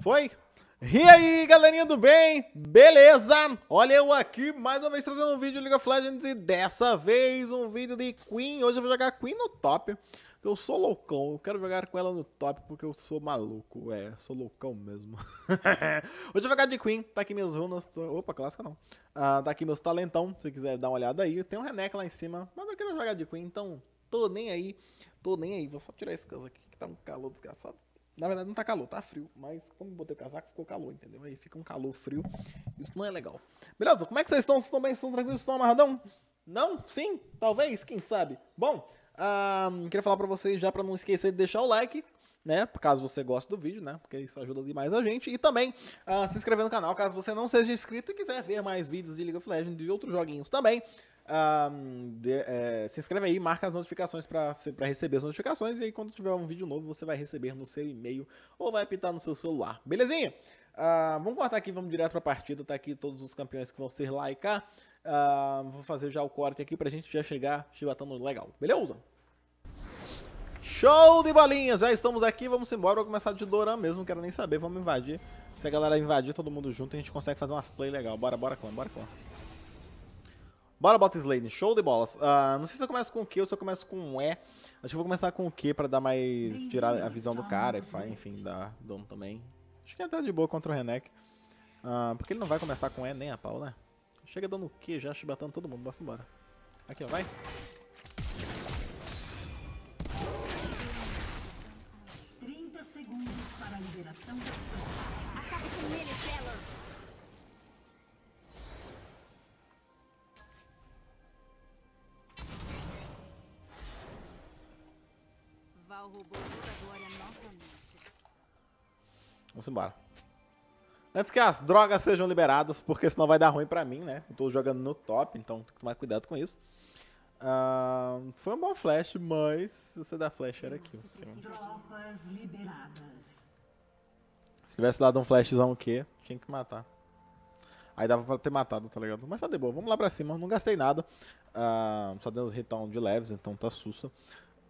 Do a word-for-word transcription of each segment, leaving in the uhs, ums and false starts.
Foi? E aí, galerinha do bem? Beleza? Olha eu aqui mais uma vez trazendo um vídeo de League of Legends e dessa vez um vídeo de Quinn. Hoje eu vou jogar Quinn no top, porque eu sou loucão. Eu quero jogar com ela no top porque eu sou maluco, é, sou loucão mesmo. Hoje eu vou jogar de Quinn, tá aqui minhas runas, opa, clássica não. Ah, tá aqui meus talentão, se quiser dar uma olhada aí. Tem um Renekton lá em cima, mas eu quero jogar de Quinn, então tô nem aí, tô nem aí. Vou só tirar esse caso aqui que tá um calor desgraçado. Na verdade não tá calor, tá frio, mas como eu botei o casaco ficou calor, entendeu? Aí fica um calor frio, isso não é legal. Beleza, como é que vocês estão? Vocês estão bem? Vocês estão tranquilos? Vocês estão amarradão? Não? Sim? Talvez? Quem sabe? Bom, um, queria falar pra vocês já pra não esquecer de deixar o like, né? Caso você goste do vídeo, né? Porque isso ajuda demais a gente. E também uh, se inscrever no canal, caso você não seja inscrito e quiser ver mais vídeos de League of Legends e de outros joguinhos também. Um, de, é, se inscreve aí, marca as notificações para receber as notificações. E aí quando tiver um vídeo novo você vai receber no seu e-mail ou vai apitar no seu celular, belezinha? Uh, vamos cortar aqui, vamos direto para a partida. Tá aqui todos os campeões que vão ser lá e cá. uh, Vou fazer já o corte aqui pra gente já chegar chibatando legal, beleza? Show de bolinha, já estamos aqui, vamos embora. Vou começar de Doran mesmo, quero nem saber, vamos invadir. Se a galera invadir todo mundo junto a gente consegue fazer umas play legal, bora, bora clã, bora clã. Bora, bota Slane, show de bolas. Uh, não sei se eu começo com o Q ou se eu começo com um E. Acho que vou começar com o Q pra dar mais... tirar a visão do cara e, enfim, dar dano também. Acho que é até de boa contra o Renekton. Uh, porque ele não vai começar com E nem a pau, né? Chega dando o Q já, chibatando todo mundo, bora embora. Aqui, ó, vai. trinta segundos para a liberação das tropas. Acabe com ele, Taylor. Vamos embora. Antes que as drogas sejam liberadas, porque senão vai dar ruim pra mim, né? Eu tô jogando no top, então tem que tomar cuidado com isso. Uh, foi um bom flash, mas se você dá flash era aqui. Se tivesse dado um flashzão aqui, tinha que matar. Aí dava pra ter matado, tá ligado? Mas tá de boa, vamos lá pra cima, não gastei nada. Uh, só dei uns hitão de leves, então tá sussa.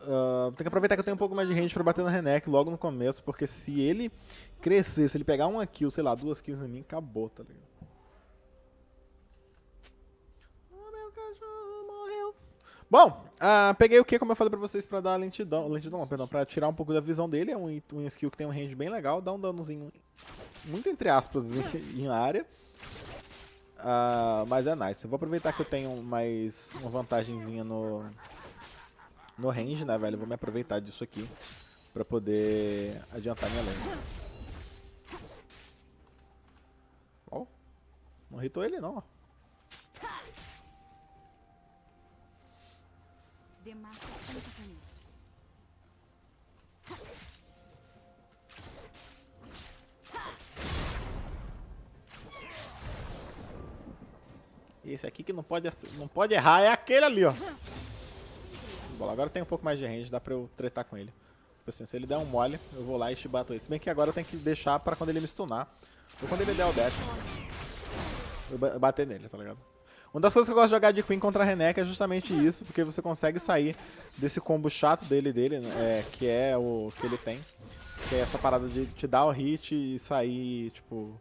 Uh, tem que aproveitar que eu tenho um pouco mais de range pra bater na Renekton logo no começo, porque se ele crescer, se ele pegar uma kill, sei lá, duas kills em mim, acabou, tá ligado? Oh, meu cachorro morreu. Bom, uh, peguei o que, como eu falei pra vocês, pra dar lentidão, lentidão não, perdão, pra tirar um pouco da visão dele, é um, um skill que tem um range bem legal, dá um danozinho, muito entre aspas, em, em área. Uh, mas é nice, eu vou aproveitar que eu tenho mais uma vantagenzinha no... no range, né, velho? Vou me aproveitar disso aqui pra poder adiantar minha lane. Ó, não hitou ele não, ó. E esse aqui que não pode, não pode errar é aquele ali, ó. Agora tem um pouco mais de range, dá pra eu tretar com ele. Assim, se ele der um mole, eu vou lá e chibato ele. Se bem que agora eu tenho que deixar pra quando ele me stunar. Ou quando ele der o dash, eu bater nele, tá ligado? Uma das coisas que eu gosto de jogar de Quinn contra a Renekton é justamente isso, porque você consegue sair desse combo chato dele, dele é, que é o que ele tem. Que é essa parada de te dar o hit e sair, tipo...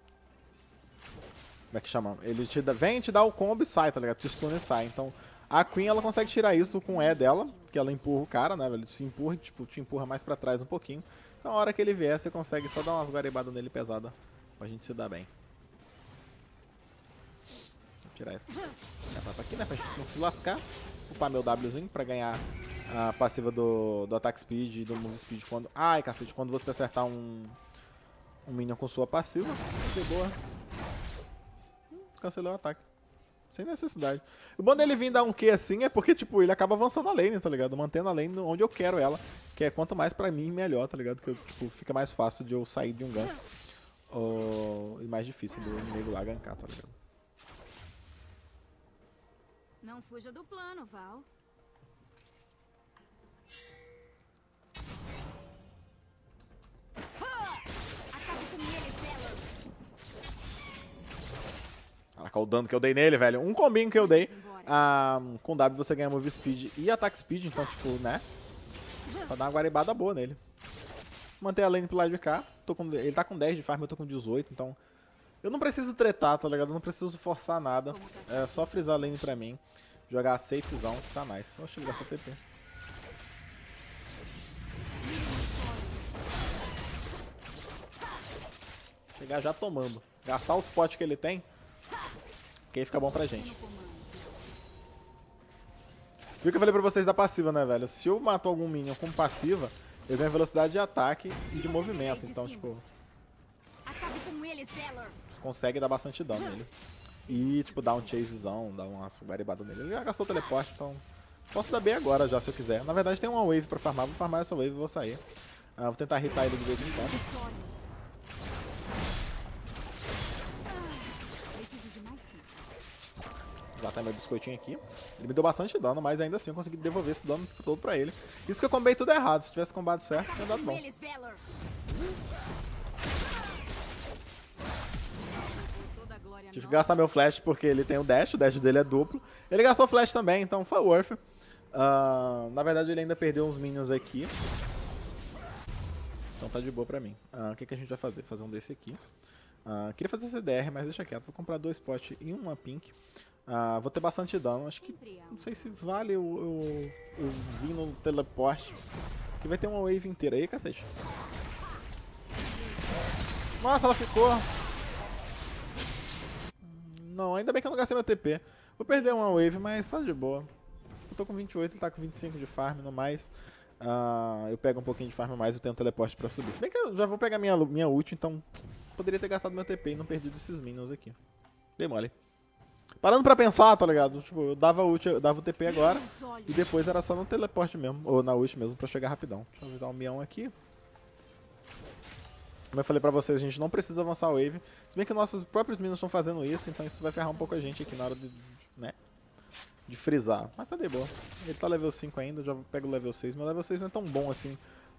Como é que chama? Ele te dá, vem, te dá o combo e sai, tá ligado? Te stuna e sai, então... A Quinn, ela consegue tirar isso com o E dela, que ela empurra o cara, né, velho? Se empurra, tipo, te empurra mais pra trás um pouquinho. Então, a hora que ele vier, você consegue só dar umas guaribadas nele pesada pra gente se dar bem. Vou tirar esse capa aqui, né, pra gente não se lascar. Upar meu Wzinho pra ganhar a passiva do, do Attack Speed e do Move Speed quando... Ai, cacete, quando você acertar um, um Minion com sua passiva. Que boa. Cancelou o ataque. Sem necessidade. O bom dele vir dar um Q assim é porque, tipo, ele acaba avançando a lane, tá ligado? Mantendo a lane onde eu quero ela. Que é quanto mais pra mim, melhor, tá ligado? Que, tipo, fica mais fácil de eu sair de um gank. Ou... E mais difícil do inimigo lá gankar, tá ligado? Não fuja do plano, Val. Caraca, o dano que eu dei nele, velho. Um combinho que eu dei. Ah, com W você ganha Move Speed e Attack Speed, então, tipo, né? Pra dar uma guaribada boa nele. manter a lane pro lado de cá. Tô com, ele tá com dez de farm, eu tô com dezoito, então... Eu não preciso tretar, tá ligado? Eu não preciso forçar nada. É só frisar a lane pra mim. Jogar safezão, tá nice. Oxe, ele gastou T P. Chegar já tomando. Gastar os potes que ele tem. Porque aí fica bom pra gente. Viu que eu falei pra vocês da passiva, né, velho? Se eu mato algum minion com passiva, eu ganho velocidade de ataque e de movimento. Então, tipo... Consegue dar bastante dano nele. E, tipo, dar um chasezão, dar uma garibada nele. Ele já gastou o teleporte, então... Posso dar B agora já, se eu quiser. Na verdade, tem uma wave pra farmar. Vou farmar essa wave e vou sair. Ah, vou tentar hitar ele de vez em quando. Já tá meu biscoitinho aqui. Ele me deu bastante dano, mas ainda assim eu consegui devolver esse dano todo pra ele. Isso que eu combei tudo errado. Se tivesse combado certo, tinha dado bom. Tive que gastar meu flash porque ele tem o dash. O dash dele é duplo. Ele gastou flash também, então foi worth. Uh, na verdade, ele ainda perdeu uns minions aqui. Então tá de boa pra mim. Uh, o que, que a gente vai fazer? Fazer um desse aqui. Uh, queria fazer C D R, mas deixa quieto. Vou comprar dois potes e uma pink. Ah, vou ter bastante dano, acho que, não sei se vale eu, eu, eu vir no teleporte, que vai ter uma wave inteira aí, cacete. Nossa, ela ficou. Não, ainda bem que eu não gastei meu T P. Vou perder uma wave, mas tá de boa. Eu tô com vinte e oito, ele tá com vinte e cinco de farm, no mais. Ah, eu pego um pouquinho de farm a mais, eu tenho um teleporte pra subir. Se bem que eu já vou pegar minha, minha ult, então poderia ter gastado meu T P e não perdido esses minions aqui. Dei mole. Parando pra pensar, tá ligado? Tipo, eu dava ult, eu dava o T P agora. E depois era só no teleporte mesmo. Ou na ult mesmo, pra chegar rapidão. Deixa eu avisar o Mião aqui. Como eu falei pra vocês, a gente não precisa avançar a wave. Se bem que nossos próprios minions estão fazendo isso. Então isso vai ferrar um pouco a gente aqui na hora de, né? De frisar. Mas tá de boa. Ele tá level cinco ainda, eu já pego o level seis. Meu level seis não é tão bom assim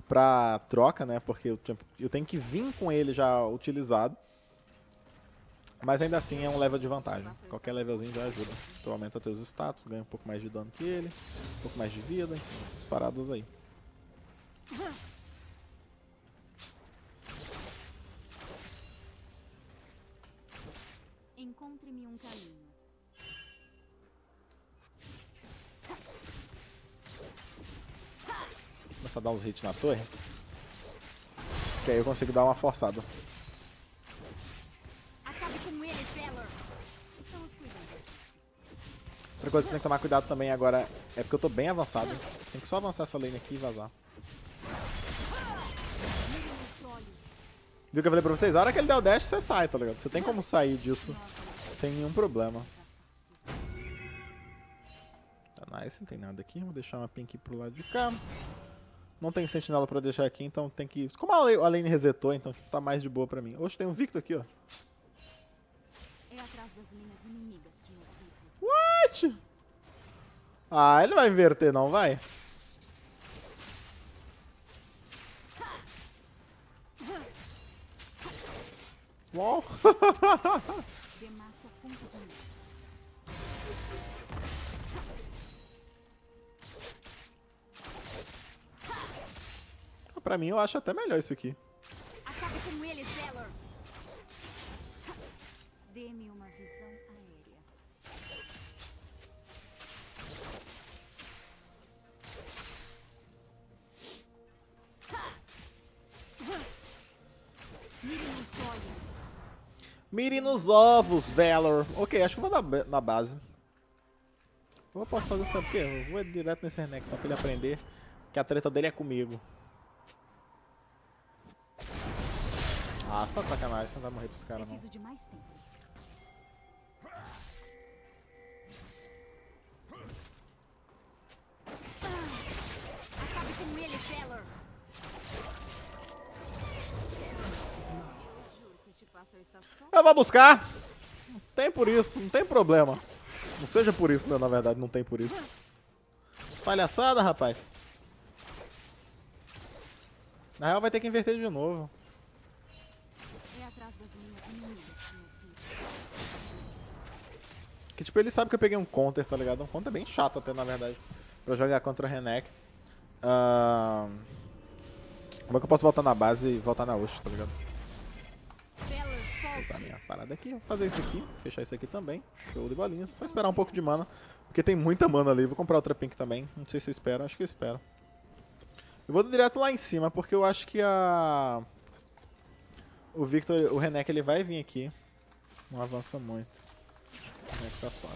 pra troca, né? Porque eu, tipo, eu tenho que vir com ele já utilizado. Mas ainda assim é um level de vantagem. Qualquer levelzinho já ajuda. Tu aumenta teus status, ganha um pouco mais de dano que ele, um pouco mais de vida, enfim, essas paradas aí. Encontre-me um caminho. Começa a dar uns hits na torre. Que aí eu consigo dar uma forçada. Outra coisa que você tem que tomar cuidado também agora é porque eu tô bem avançado. Tem que só avançar essa lane aqui e vazar. Viu o que eu falei pra vocês? A hora que ele der o dash, você sai, tá ligado? Você tem como sair disso sem nenhum problema. Tá nice, não tem nada aqui. Vou deixar uma pink pro lado de cá. Não tem sentinela pra deixar aqui, então tem que... Como a lane resetou, então tá mais de boa pra mim. Hoje tem um Victor aqui, ó. É atrás das linhas inimigas que eu... What? Ah, ele vai inverter, não vai? Uau! Pra mim, eu acho até melhor isso aqui. Acabe com eles, Valor. Dê-me uma visão aérea. Mire nos ovos, Valor. Ok, acho que eu vou dar na base. Eu posso fazer sabe o quê? Eu vou direto nesse Renekton pra ele aprender que a treta dele é comigo. Ah, você tá de sacanagem, você não vai morrer pros caras não. Eu vou buscar. Não tem por isso, não tem problema. Não seja por isso, né? Na verdade, não tem por isso. Palhaçada, rapaz. Na real, vai ter que inverter de novo. Que tipo, ele sabe que eu peguei um counter, tá ligado? Um counter bem chato até, na verdade, pra jogar contra a Renekton. Ahn... Uh... Como é que eu posso voltar na base e voltar na Osh, tá ligado? Vou botar a minha parada aqui, vou fazer isso aqui, fechar isso aqui também. Show de bolinha, só esperar um pouco de mana, porque tem muita mana ali. Vou comprar outra pink também, não sei se eu espero, acho que eu espero. Eu vou direto lá em cima, porque eu acho que a... O Victor, o Renek, ele vai vir aqui. Não avança muito. O Renek tá foda.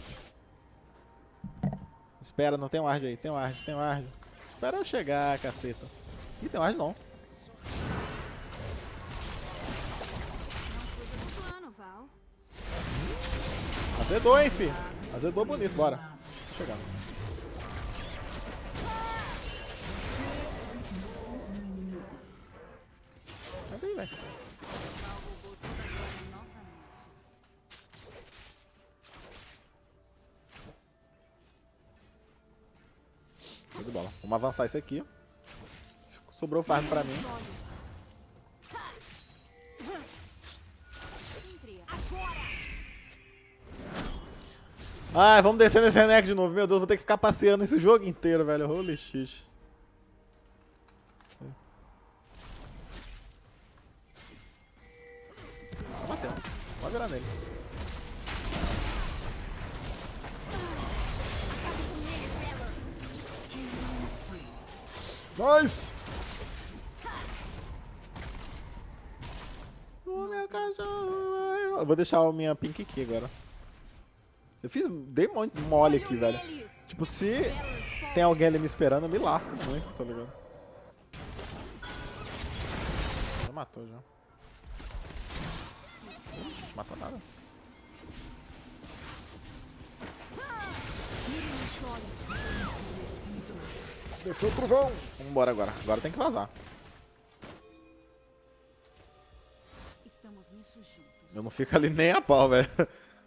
Espera, não tem um Ard aí, tem um Ard, tem um Ard. Espera eu chegar, caceta. Ih, tem um Ard não. Azedou, hein, fi. Azedou bonito, bora. Chegar. Cadê aí, velho? Tudo bola. Vamos avançar isso aqui. Sobrou farm pra mim. Ai, vamos descer nesse Renek de novo. Meu Deus, vou ter que ficar passeando esse jogo inteiro, velho. Holy shit. Bateu. Pode virar nele. Nice! No meu cachorro. Eu vou deixar a minha pink aqui agora. Eu fiz, dei muito mole aqui, velho. Tipo, se tem alguém ali me esperando, eu me lasco muito, tá ligado? Já matou, já. Não matou nada. Desceu o trovão. Vambora agora. Agora tem que vazar. Eu não fico ali nem a pau, velho.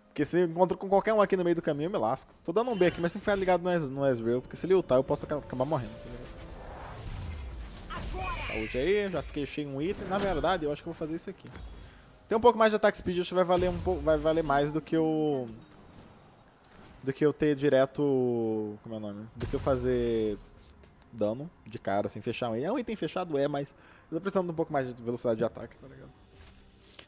Porque se eu encontro com qualquer um aqui no meio do caminho, eu me lasco. Tô dando um B aqui, mas tem que ficar ligado no Ezreal, porque se ele ultar, eu posso acabar morrendo. Tá ult aí, já fiquei cheio de um item. Na verdade, eu acho que eu vou fazer isso aqui. Tem um pouco mais de ataque speed, acho que vai valer, um pouco, vai valer mais do que eu... Do que eu ter direto... Como é o nome? Do que eu fazer dano de cara, assim, fechar um item. É um item fechado, é, mas eu tô precisando de um pouco mais de velocidade de ataque, tá ligado?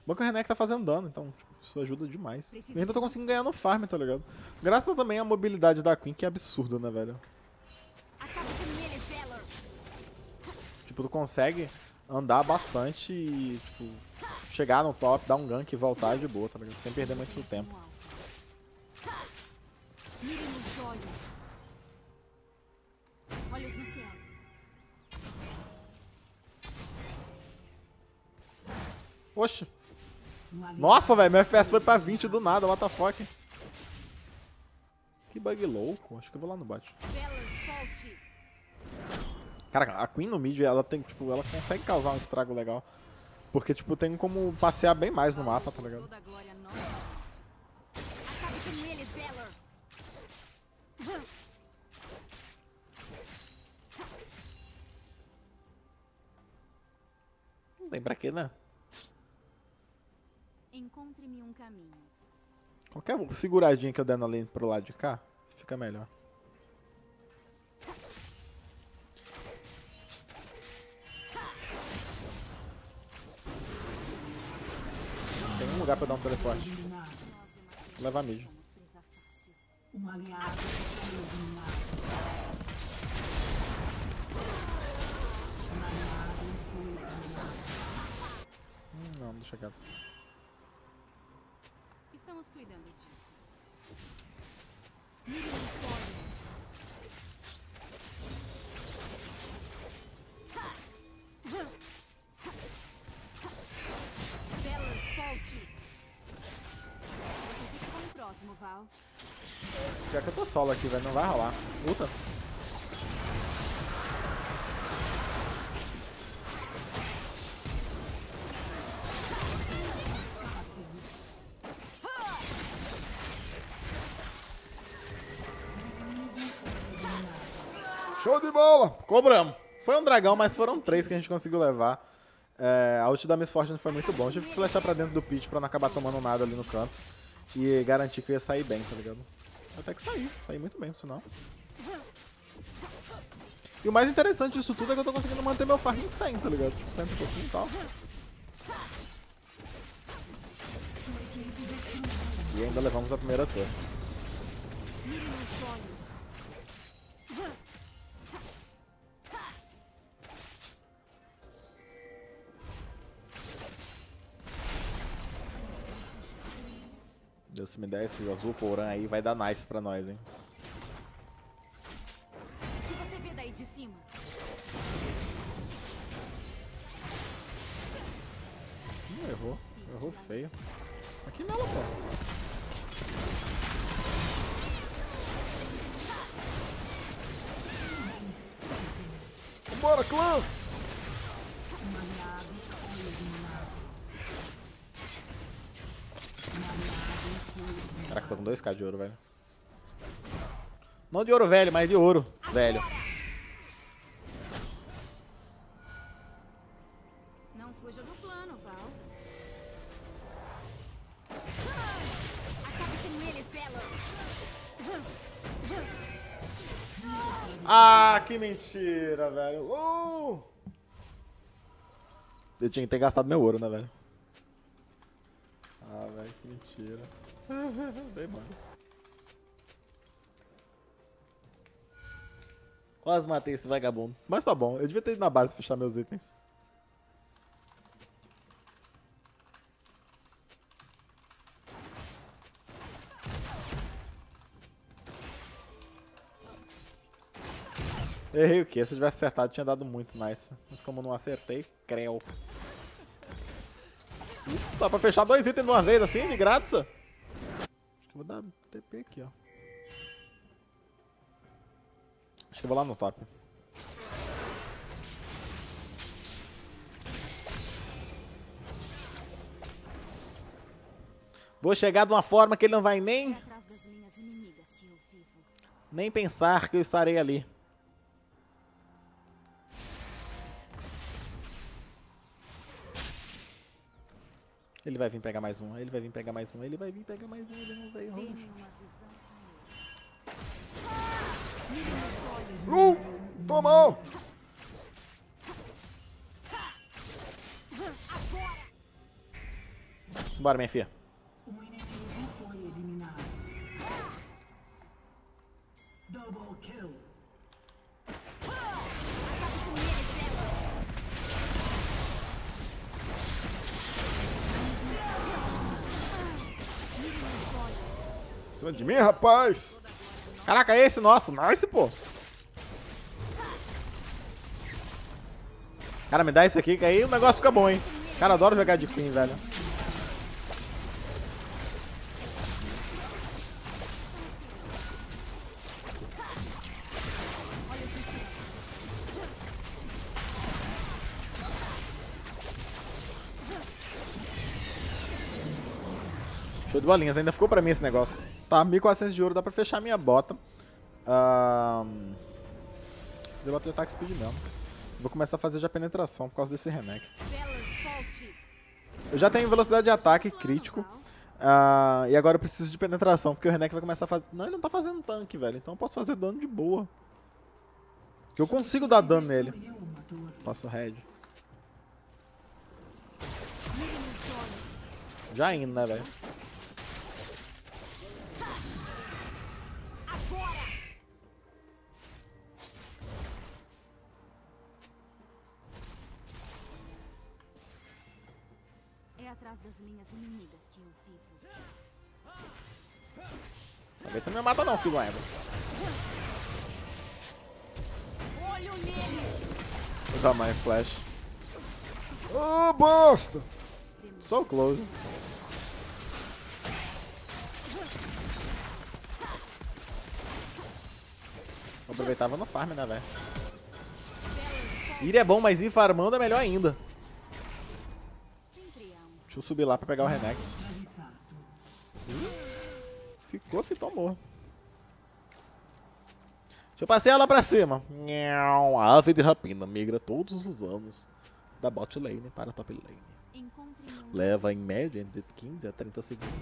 Bom que o Renek tá fazendo dano, então isso ajuda demais. Eu ainda tô conseguindo ganhar no farm, tá ligado? Graças também à mobilidade da Quinn, que é absurda, né, velho? Tipo, tu consegue andar bastante e, tipo, chegar no top, dar um gank e voltar de boa, tá ligado? Sem perder muito tempo. Oxe! Nossa, velho, meu F P S foi pra vinte do nada, what the fuck. Que bug louco, acho que eu vou lá no bot. Caraca, a Quinn no mid, ela tem, tipo, ela consegue causar um estrago legal. Porque, tipo, tem como passear bem mais no mapa, tá ligado? Não tem pra quê, né? Encontre-me um caminho. Qualquer seguradinha que eu der na lane pro lado de cá, fica melhor. Tem um lugar pra dar um teleporte. Vou levar mid. Hum, não, deixa quieto. Estamos cuidando disso. Mirem os olhos. Bela, volte. Você fica com o próximo, Val. Pior que eu tô solo aqui, velho. Não vai rolar. Luta. Show de bola! Cobramos! Foi um dragão, mas foram três que a gente conseguiu levar. É, a ult da Miss Fortune foi muito bom. Tive que flechar pra dentro do pit pra não acabar tomando nada ali no canto. E garantir que eu ia sair bem, tá ligado? Até que saí. Saí muito bem, senão. E o mais interessante disso tudo é que eu tô conseguindo manter meu farm em cem, tá ligado? Tipo, sempre um pouquinho e tal. E ainda levamos a primeira torre. Deus, se me der esse azul porã aí, vai dar nice pra nós, hein? Hum, errou, errou feio. Aqui nela, pô. Vambora, clã! Caraca, tô com dois mil de ouro, velho. Não de ouro velho, mas de ouro velho. Ah, que mentira, velho. Uh! Eu tinha que ter gastado meu ouro, né, velho? Ah, velho, que mentira. Dei mole. Quase matei esse vagabundo. Mas tá bom, eu devia ter ido na base fechar meus itens. Errei o que? Se eu tivesse acertado, tinha dado muito nice. Mas como eu não acertei, creu. Dá pra fechar dois itens de uma vez assim, de graça? Acho que eu vou dar T P aqui, ó. Acho que eu vou lá no top. Vou chegar de uma forma que ele não vai nem... nem pensar que eu estarei ali. Ele vai vir pegar mais um, ele vai vir pegar mais um, ele vai vir pegar mais um, ele não veio. Lu! Tomou! Bora, minha filha. Cima de mim, rapaz! Caraca, é esse nosso! Nice, pô! Cara, me dá isso aqui que aí o negócio fica bom, hein? Cara, adoro jogar de Quinn, velho. Show de bolinhas, ainda ficou pra mim esse negócio. Tá, mil e quatrocentos de ouro, dá pra fechar minha bota. Um... Eu vou ter ataque speed mesmo. Vou começar a fazer já penetração por causa desse Renekton. Eu já tenho velocidade de ataque crítico. Uh... E agora eu preciso de penetração, porque o Renekton vai começar a fazer... Não, ele não tá fazendo tanque, velho. Então eu posso fazer dano de boa. Que eu consigo dar dano nele. Passo red. Já indo, né, velho? Atrás das linhas inimigas que eu vivo. Talvez você não me mata não, filho Eva. Olho nele. Vou dar mais flash. Ô, oh, bosta! Só o close. Eu aproveitava no farm, né, velho? Ir é bom, mas ir farmando é melhor ainda. Deixa eu subir lá pra pegar o Renekton. Ficou, que tomou. Deixa eu passear lá pra cima. A ave de rapina migra todos os anos da bot lane para a top lane. Leva em média entre quinze a trinta segundos.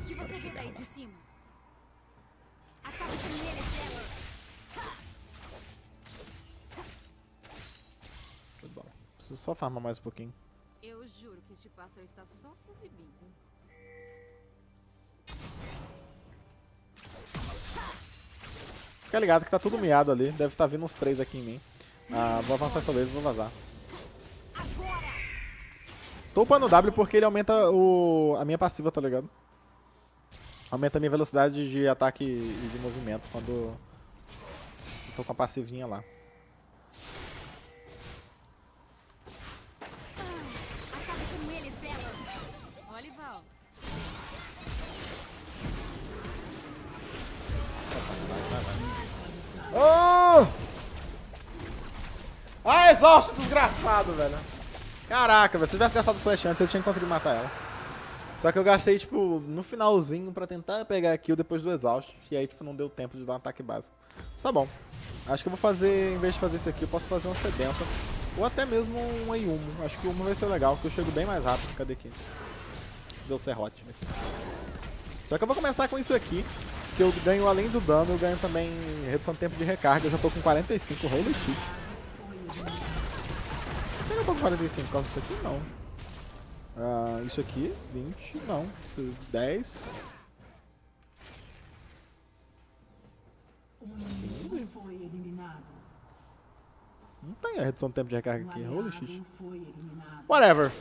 Preciso só farmar mais um pouquinho. Eu juro que este pássaro está só se exibindo. Fica ligado que tá tudo miado ali. Deve estar tá vindo uns três aqui em mim. Ah, vou avançar essa vez e vou vazar. Tô upando o W porque ele aumenta o... a minha passiva, tá ligado? Aumenta a minha velocidade de ataque e de movimento quando eu tô com a passivinha lá. Oh! Ah, exausto, desgraçado, velho. Caraca, velho. Se eu tivesse gastado o flash antes, eu tinha conseguido matar ela. Só que eu gastei, tipo, no finalzinho pra tentar pegar a kill depois do exausto. E aí, tipo, não deu tempo de dar um ataque básico. Tá bom. Acho que eu vou fazer, em vez de fazer isso aqui, eu posso fazer um sedenta. Ou até mesmo um Ayumu. Acho que o Ayumu vai ser legal, porque eu chego bem mais rápido. Cadê aqui? Deu serrote. Só que eu vou começar com isso aqui. Que eu ganho além do dano, eu ganho também redução de tempo de recarga. Eu já tô com quarenta e cinco, holy shit. Por que eu tô com quarenta e cinco? Por causa disso aqui? Não. Ah, isso aqui, vinte, não. Isso, dez. Não tem a redução de tempo de recarga aqui, holy shit. Whatever.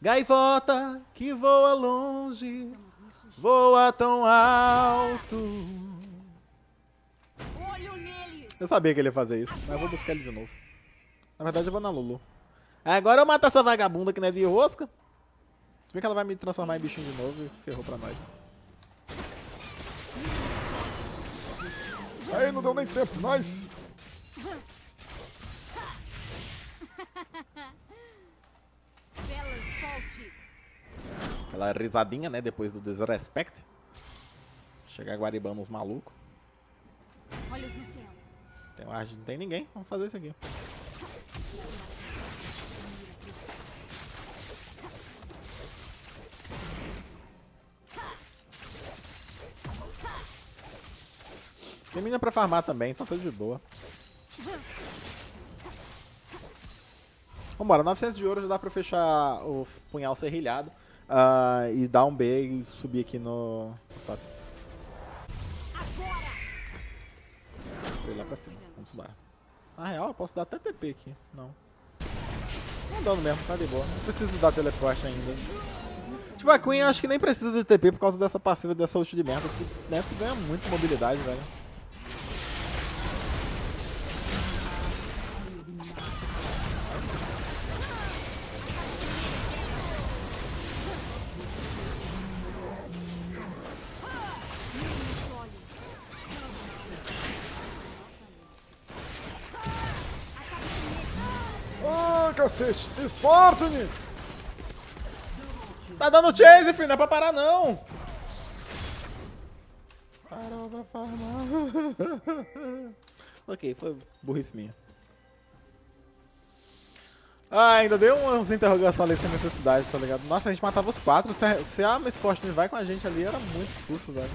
Gaivota que voa longe, voa tão alto. Olho nele. Eu sabia que ele ia fazer isso, mas eu vou buscar ele de novo. Na verdade eu vou na Lulu. Agora eu mato essa vagabunda que não é de rosca. Se bem que ela vai me transformar em bichinho de novo e ferrou pra nós. Aí não deu nem tempo, nós. Aquela risadinha, né? Depois do desrespeito. Chegar guaribando os malucos. Olhos no céu. Tem, acho que não tem ninguém. Vamos fazer isso aqui. Tem mina pra farmar também, então tá de boa. Vambora, novecentos de ouro já dá pra fechar o punhal serrilhado uh, e dar um B e subir aqui no top. Vou ir lá pra cima, vamos subir. Na real, eu posso dar até T P aqui, não. Não dando mesmo, tá de boa. Não preciso dar teleporte ainda. Tipo, a Quinn eu acho que nem precisa de T P por causa dessa passiva, dessa ult de merda. Que, né, que ganha muito mobilidade, velho. Cacete, Miss Fortune! Tá dando chase, filho, não é pra parar não! Parou pra farmar. Ok, foi burrice minha. Ah, ainda deu umas interrogações ali sem necessidade, tá ligado? Nossa, a gente matava os quatro, se a, se a Miss Fortune vai com a gente ali, era muito susto, velho.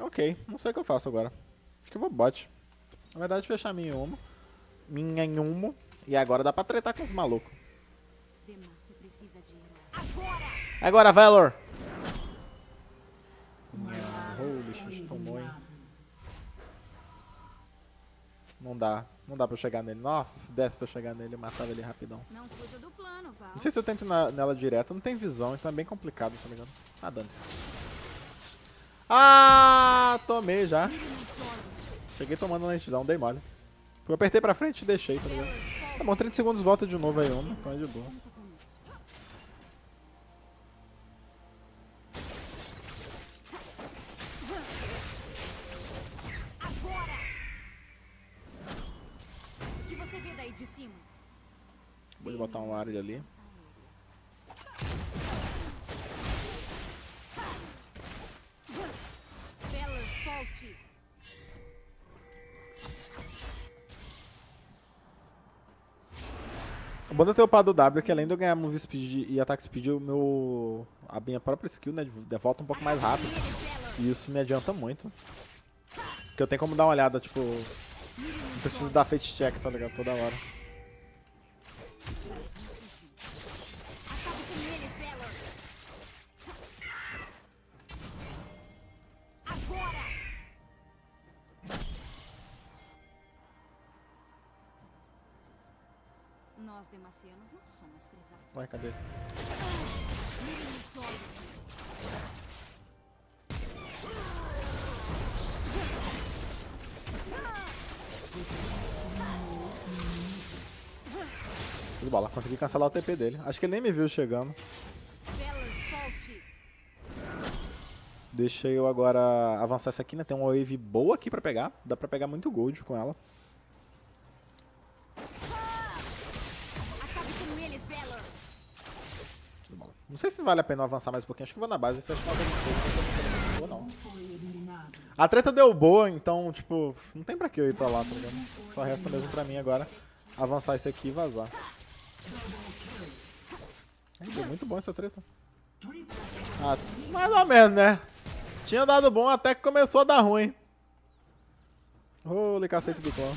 Ok, não sei o que eu faço agora. Acho que eu vou bot. Na verdade, fechar minha Yumo. Minha Yumo. E agora dá pra tretar com os malucos. Agora, Valor! Holy shit, tomou, hein? Não dá. Não dá pra eu chegar nele. Nossa, se desse pra eu chegar nele, eu matava ele rapidão. Não fuja do plano, Val. Não sei se eu tento na, nela direto. Não tem visão, então é bem complicado, tá ligado? Ah, dane-se. Ah, tomei já. Cheguei tomando na lentidão, dei mole. Eu apertei pra frente e deixei, tá ligado? Tá bom, trinta segundos volta de novo aí, homem. Então é de boa. Vou botar um área ali. Quando eu tenho upado o W, que além de eu ganhar move speed e ataque speed, o meu... a minha própria skill, né, volta um pouco mais rápido. E isso me adianta muito. Porque eu tenho como dar uma olhada, tipo... não preciso dar fate check, tá ligado? Toda hora. Nós demacianos não somos presa fácil. Vai, cadê? Tudo bom, consegui cancelar o T P dele. Acho que ele nem me viu chegando. Deixa eu agora avançar essa aqui, né? Tem uma wave boa aqui pra pegar. Dá pra pegar muito gold com ela. Não sei se vale a pena avançar mais um pouquinho. Acho que eu vou na base e fecho uma vez. Ou não. A treta deu boa, então, tipo, não tem pra que eu ir pra lá, tá ligado? Só resta mesmo pra mim agora avançar isso aqui e vazar. Deu muito bom essa treta. Ah, mais ou menos, né? Tinha dado bom até que começou a dar ruim. Holy cacete do clã.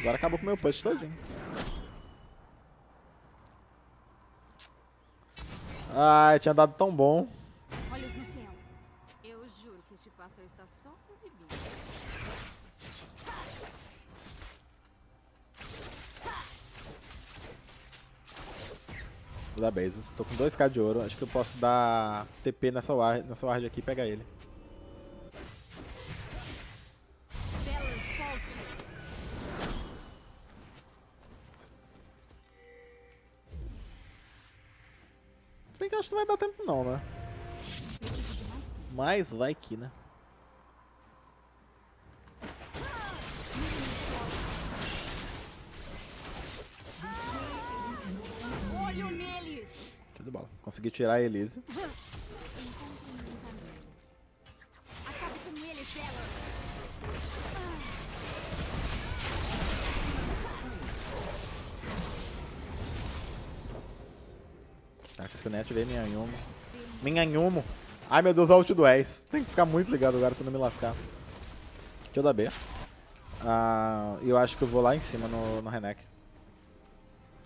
Agora acabou com o meu push todinho. Ai, tinha dado tão bom. Olhos no céu. Eu juro que este pássaro está só se exibindo. Vou dar base. Estou com dois K de ouro. Acho que eu posso dar T P nessa ward, nessa ward aqui e pegar ele. Acho que não vai dar tempo não, né? Mas vai que, né? Olho neles. Tudo bom. Consegui tirar a Elise. Acabe com eles, Bela. Acho que eu nem ativei minha Yumo. Minha Yumo. Ai meu Deus, a ult do Ez. Tem que ficar muito ligado agora pra não me lascar. Deixa eu dar B. Ah, eu acho que eu vou lá em cima no, no Renek.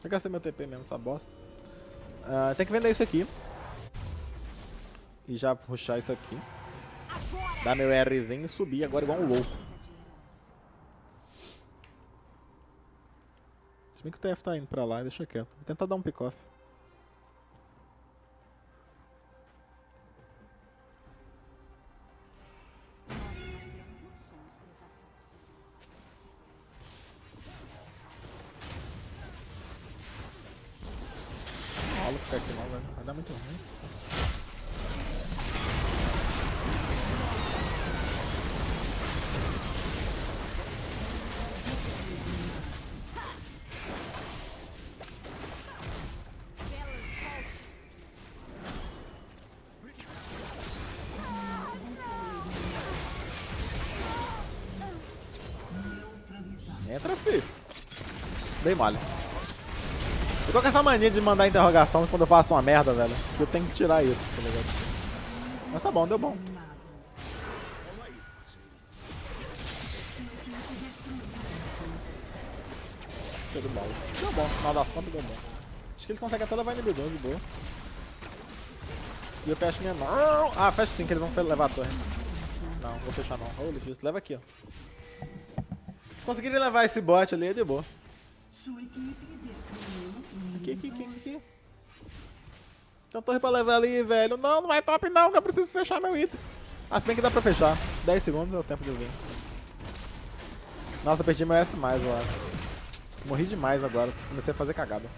Eu gastei meu T P mesmo, essa bosta. Ah, tem que vender isso aqui. E já puxar isso aqui. Dar meu Rzinho e subir agora igual um louco. Se bem que o T F tá indo pra lá, deixa quieto. Vou tentar dar um pick-off. Aqui não, velho. Vai dar muito ruim. Entra, filho. Dei mole. Eu tô com essa mania de mandar interrogação quando eu faço uma merda, velho. Eu tenho que tirar isso, tá ligado? Mas tá bom, deu bom. Deu bom. Deu bom, no final das contas deu bom. Acho que eles conseguem até levar inibidor de boa. E eu fecho minha mão. Ah, fecho sim, que eles vão levar a torre. Não, vou fechar não. Holy Jesus, leva aqui, ó. Se conseguirem levar esse bot ali, é de boa. Aqui, aqui, aqui, aqui. Tem uma torre pra levar ali, velho. Não, não vai top não, que eu preciso fechar meu item. Ah, se bem que dá pra fechar. dez segundos é o tempo de eu vir. Nossa, perdi meu S mais, eu acho. Morri demais agora. Comecei a fazer cagada.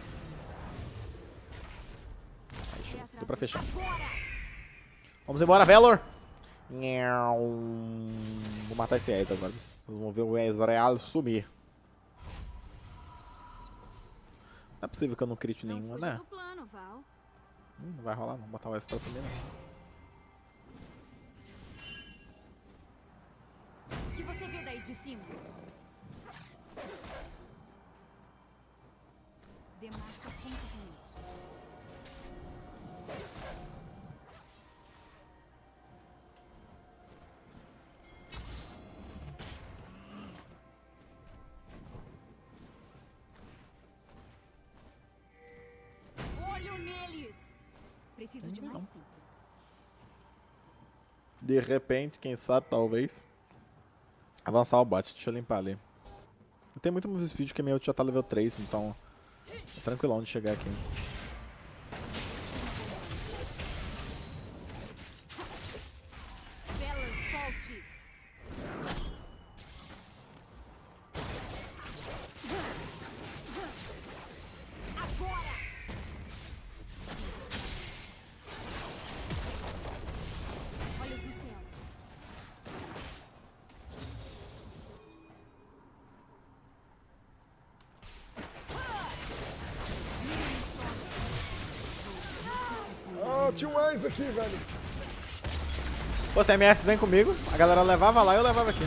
Deu pra fechar. Vamos embora, Velor. Vou matar esse Ezreal agora. Vamos ver o Ezreal sumir. Não é possível que eu não crite nenhuma, né? Plano, hum, não vai rolar, não. Botar o S pra subir, não. Que você vê daí de cima? De repente, quem sabe, talvez. Avançar o bot, deixa eu limpar ali. Não tem muito move speed porque minha ult já tá level três, então... é tranquilão de chegar aqui. Aqui, velho. Pô, se a M F vem comigo, a galera levava lá e eu levava aqui.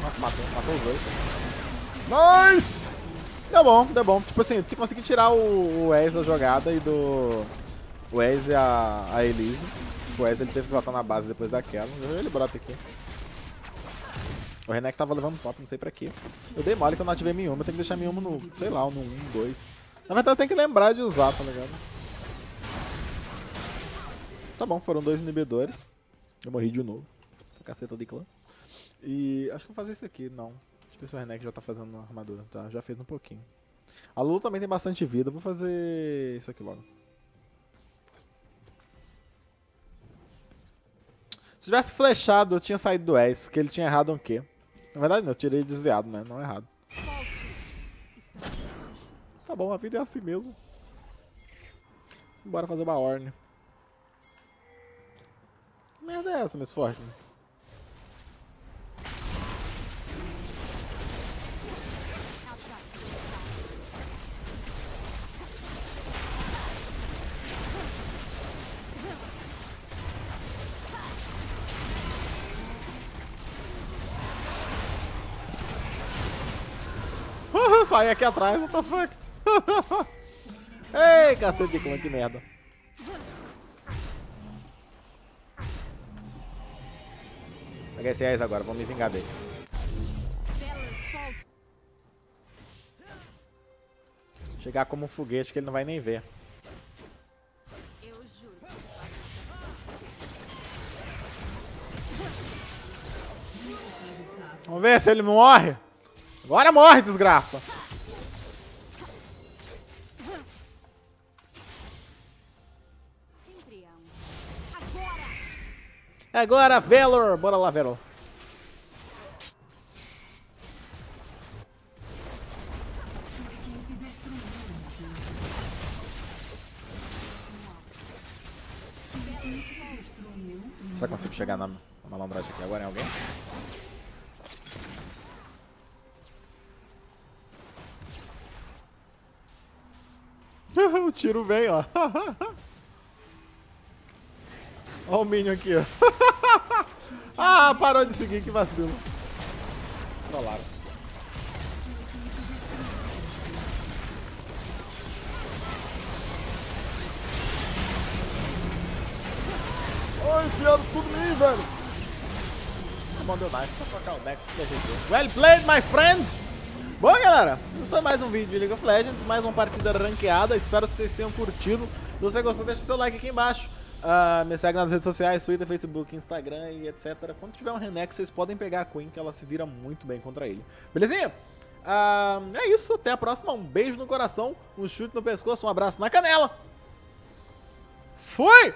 Nossa, matou, matou os dois. Nice! Deu bom, deu bom. Tipo assim, eu consegui tirar o, o Ez da jogada e do... o Ez e a, a Elise. O Ez ele teve que voltar na base depois daquela. Ele brota aqui. O Renekton tava levando pop, não sei pra quê. Eu dei mole que eu não ativei minha uma, eu tenho que deixar minha uma no, sei lá, no um, dois. Na verdade eu tenho que lembrar de usar, tá ligado? Tá bom, foram dois inibidores. Eu morri de novo. Caceta de clã. E acho que eu vou fazer isso aqui, não. Deixa eu ver se o Renekton já tá fazendo uma armadura. Tá, já fez um pouquinho. A Lulu também tem bastante vida. Eu vou fazer isso aqui logo. Se tivesse flechado, eu tinha saído do Ez, que ele tinha errado um Q. Na verdade não, eu tirei desviado, né? Não errado. Tá bom, a vida é assim mesmo. Bora fazer uma Orne. Que merda é essa, Miss Fortune? Saí aqui atrás, what the fuck? Ei, cacete de clã, que merda. Peguei esse Ez agora, vou me vingar dele. Chegar como um foguete que ele não vai nem ver. Vamos ver se ele morre. Agora morre, desgraça. Agora, Velor! Bora lá, Velor. Será que eu consigo chegar na malandragem aqui agora em alguém? O tiro vem, ó. Olha o Minion aqui, ó. Ah, parou de seguir, que vacilo. Trollaram. Oh, enfiaram tudo em mim, velho. Mandou nice, só trocar o Next que é G G. Well played, my friends! Bom, galera, esse foi mais um vídeo de League of Legends, mais uma partida ranqueada. Espero que vocês tenham curtido. Se você gostou, deixa seu like aqui embaixo. Uh, me segue nas redes sociais, Twitter, Facebook, Instagram e etcétera. Quando tiver um Renekton, vocês podem pegar a Quinn, que ela se vira muito bem contra ele. Belezinha? Uh, é isso, até a próxima. Um beijo no coração, um chute no pescoço, um abraço na canela. Fui!